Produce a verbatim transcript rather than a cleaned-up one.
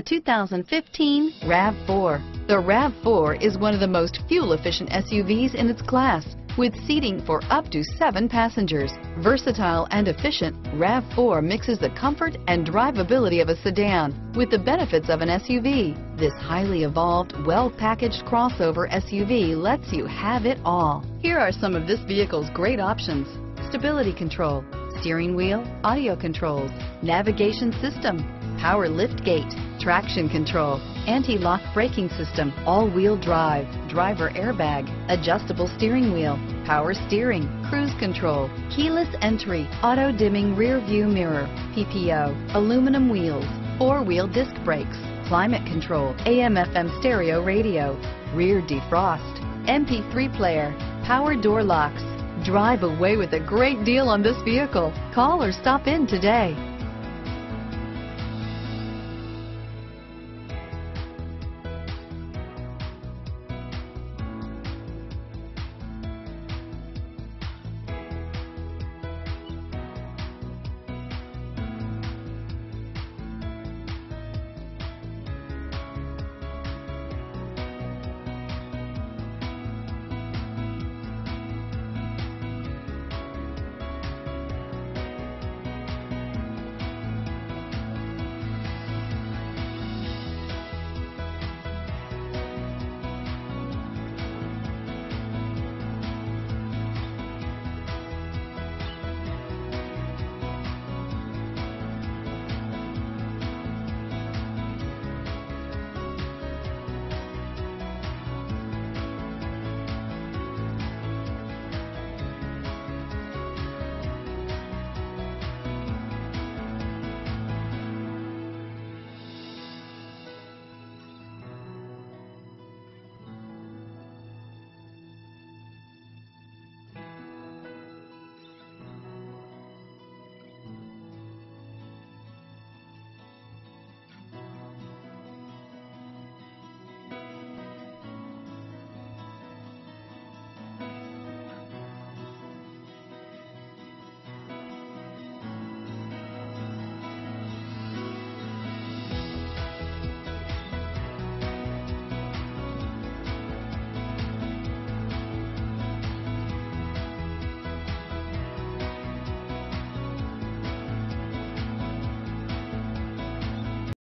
The two thousand fifteen RAV four. The RAV four is one of the most fuel-efficient S U Vs in its class, with seating for up to seven passengers. Versatile and efficient, RAV four mixes the comfort and drivability of a sedan with the benefits of an S U V. This highly evolved, well-packaged crossover S U V lets you have it all. Here are some of this vehicle's great options: stability control, steering wheel audio controls, navigation system, power lift gate, traction control, anti-lock braking system, all-wheel drive, driver airbag, adjustable steering wheel, power steering, cruise control, keyless entry, auto-dimming rear view mirror, P P O, aluminum wheels, four-wheel disc brakes, climate control, A M F M stereo radio, rear defrost, M P three player, power door locks. Drive away with a great deal on this vehicle. Call or stop in today.